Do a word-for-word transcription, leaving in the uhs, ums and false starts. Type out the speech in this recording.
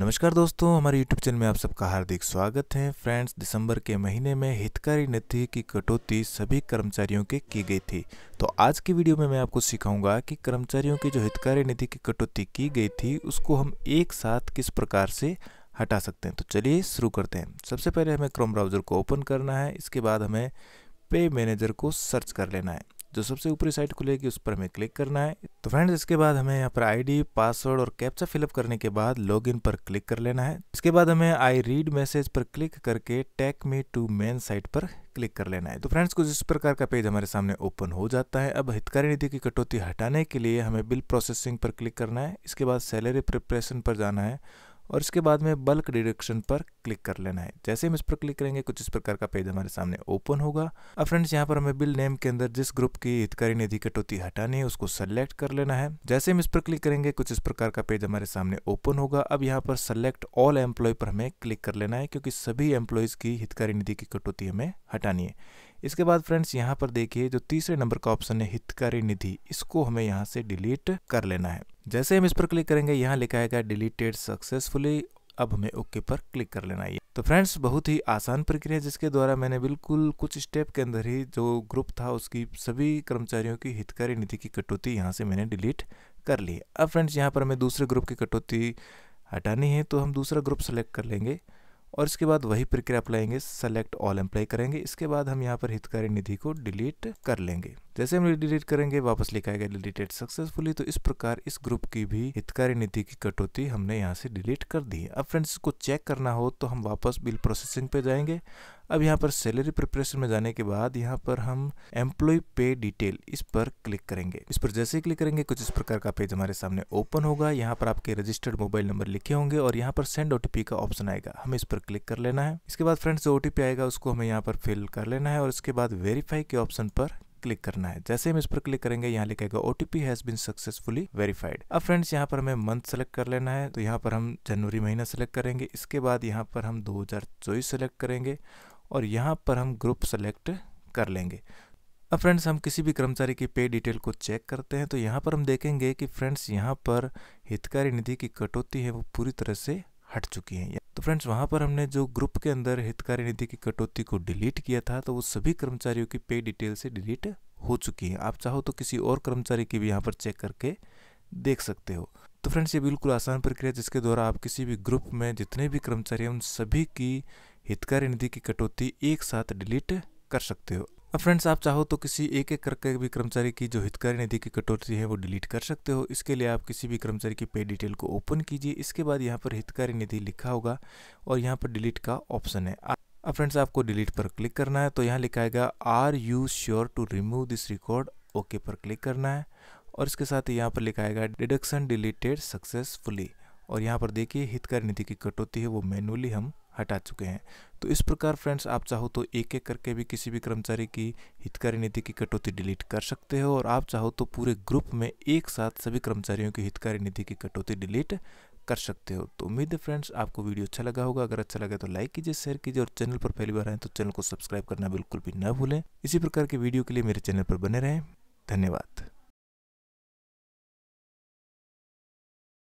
नमस्कार दोस्तों, हमारे यूट्यूब चैनल में आप सबका हार्दिक स्वागत है। फ्रेंड्स, दिसंबर के महीने में हितकारी निधि की कटौती सभी कर्मचारियों के की गई थी। तो आज की वीडियो में मैं आपको सिखाऊंगा कि कर्मचारियों की जो हितकारी निधि की कटौती की गई थी उसको हम एक साथ किस प्रकार से हटा सकते हैं। तो चलिए शुरू करते हैं। सबसे पहले हमें क्रोम ब्राउज़र को ओपन करना है। इसके बाद हमें पे मैनेजर को सर्च कर लेना है। जो सबसे ऊपरी साइट खुलेगी उस पर हमें क्लिक करना है। तो फ्रेंड्स, इसके बाद हमें यहाँ पर आईडी, पासवर्ड और कैप्चा फिलअप करने के बाद लॉगिन पर क्लिक कर लेना है। इसके बाद हमें आई रीड मैसेज पर क्लिक करके take me to main site पर क्लिक कर लेना है। तो फ्रेंड्स, कुछ इस प्रकार का पेज हमारे सामने ओपन हो जाता है। अब हितकारी निधि की कटौती हटाने के लिए हमें बिल प्रोसेसिंग पर क्लिक करना है। इसके बाद सैलरी प्रिपरेशन पर जाना है और इसके बाद में बल्क डिडक्शन पर क्लिक कर लेना है। जैसे हम इस पर क्लिक करेंगे कुछ इस प्रकार का पेज हमारे सामने ओपन होगा। अब फ्रेंड्स, यहाँ पर हमें बिल नेम के अंदर जिस ग्रुप की हितकारी निधि कटौती हटानी है उसको सेलेक्ट कर लेना है। जैसे हम इस पर क्लिक करेंगे कुछ इस प्रकार का पेज हमारे सामने ओपन होगा। अब यहाँ पर सेलेक्ट ऑल एम्प्लॉय पर हमें क्लिक कर लेना है क्योंकि सभी एम्प्लॉयज़ की हितकारी निधि की कटौती हमें हटानी है। इसके बाद फ्रेंड्स, यहाँ पर देखिए जो तीसरे नंबर का ऑप्शन है हितकारी निधि, इसको हमें यहाँ से डिलीट कर लेना है। जैसे हम इस पर क्लिक करेंगे यहाँ लिखा आएगा डिलीटेड सक्सेसफुली। अब हमें ओके पर क्लिक कर लेना है। तो फ्रेंड्स, बहुत ही आसान प्रक्रिया जिसके द्वारा मैंने बिल्कुल कुछ स्टेप के अंदर ही जो ग्रुप था उसकी सभी कर्मचारियों की हितकारी निधि की कटौती यहाँ से मैंने डिलीट कर ली। अब फ्रेंड्स, यहाँ पर हमें दूसरे ग्रुप की कटौती हटानी है तो हम दूसरा ग्रुप सेलेक्ट कर लेंगे और इसके बाद वही प्रक्रिया अपनाएंगे, सेलेक्ट ऑल एम्प्लॉय करेंगे। इसके बाद हम यहाँ पर हितकारी निधि को डिलीट कर लेंगे। जैसे हम डिलीट करेंगे वापस लिखा गया डिलीटेड सक्सेसफुली। तो इस प्रकार इस ग्रुप की भी हितकारी निधि की कटौती हमने यहाँ से डिलीट कर दी है। अब फ्रेंड्स, इसको चेक करना हो तो हम वापस बिल प्रोसेसिंग पे जाएंगे। अब यहाँ पर सैलरी प्रिपरेशन में जाने के बाद यहाँ पर हम एम्प्लॉय पे डिटेल इस पर क्लिक करेंगे। इस पर जैसे ही क्लिक करेंगे कुछ इस प्रकार का पेज हमारे सामने ओपन होगा। यहाँ पर आपके रजिस्टर्ड मोबाइल नंबर लिखे होंगे और यहाँ पर सेंड ओटीपी का ऑप्शन आएगा, हमें इस पर क्लिक कर लेना है। इसके बाद फ्रेंड्स, जो ओटीपी आएगा उसको हमें यहाँ पर फिल कर लेना है और इसके बाद वेरीफाई के ऑप्शन पर क्लिक करना है। जैसे हम इस पर क्लिक करेंगे यहाँ लिखेगा OTP has been successfully verified. अब फ्रेंड्स, यहाँ पर हमें मंथ सेलेक्ट कर लेना है तो यहाँ पर हम जनवरी महीना सेलेक्ट करेंगे। इसके बाद यहाँ पर हम दो हजार चौबीस सेलेक्ट करेंगे और यहाँ पर हम ग्रुप सेलेक्ट कर लेंगे। अब फ्रेंड्स, हम किसी भी कर्मचारी की पे डिटेल को चेक करते हैं तो यहाँ पर हम देखेंगे कि फ्रेंड्स यहाँ पर हितकारी निधि की कटौती है वो पूरी तरह से हट चुकी है। तो फ्रेंड्स, वहाँ पर हमने जो ग्रुप के अंदर हितकारी निधि की कटौती को डिलीट किया था तो वो सभी कर्मचारियों की पे डिटेल से डिलीट हो चुकी है। आप चाहो तो किसी और कर्मचारी की भी यहाँ पर चेक करके देख सकते हो। तो फ्रेंड्स, ये बिल्कुल आसान प्रक्रिया जिसके द्वारा आप किसी भी ग्रुप में जितने भी कर्मचारी हैं उन सभी की हितकारी निधि की कटौती एक साथ डिलीट कर सकते हो। अब फ्रेंड्स, आप चाहो तो किसी एक एक करके भी कर्मचारी की जो हितकारी निधि की कटौती है वो डिलीट कर सकते हो। इसके लिए आप किसी भी कर्मचारी की पे डिटेल को ओपन कीजिए। इसके बाद यहाँ पर हितकारी निधि लिखा होगा और यहाँ पर डिलीट का ऑप्शन है। अब फ्रेंड्स, आपको डिलीट पर क्लिक करना है तो यहाँ लिखा आएगा are you sure to remove this record, okay पर क्लिक करना है और इसके साथ ही यहाँ पर लिखा आएगा डिडक्शन डिलीटेड सक्सेसफुली। और यहाँ पर देखिए हितकारी निधि की कटौती है वो मैनुअली हम हटा चुके हैं। तो इस प्रकार फ्रेंड्स, आप चाहो तो एक एक करके भी किसी भी कर्मचारी की हितकारी निधि की कटौती डिलीट कर सकते हो और आप चाहो तो पूरे ग्रुप में एक साथ सभी कर्मचारियों की हितकारी निधि की कटौती डिलीट कर सकते हो। तो उम्मीद है फ्रेंड्स, आपको वीडियो अच्छा लगा होगा। अगर अच्छा लगे तो लाइक कीजिए, शेयर कीजिए और चैनल पर पहली बार आए तो चैनल को सब्सक्राइब करना बिल्कुल भी ना भूलें। इसी प्रकार के वीडियो के लिए मेरे चैनल पर बने रहें। धन्यवाद।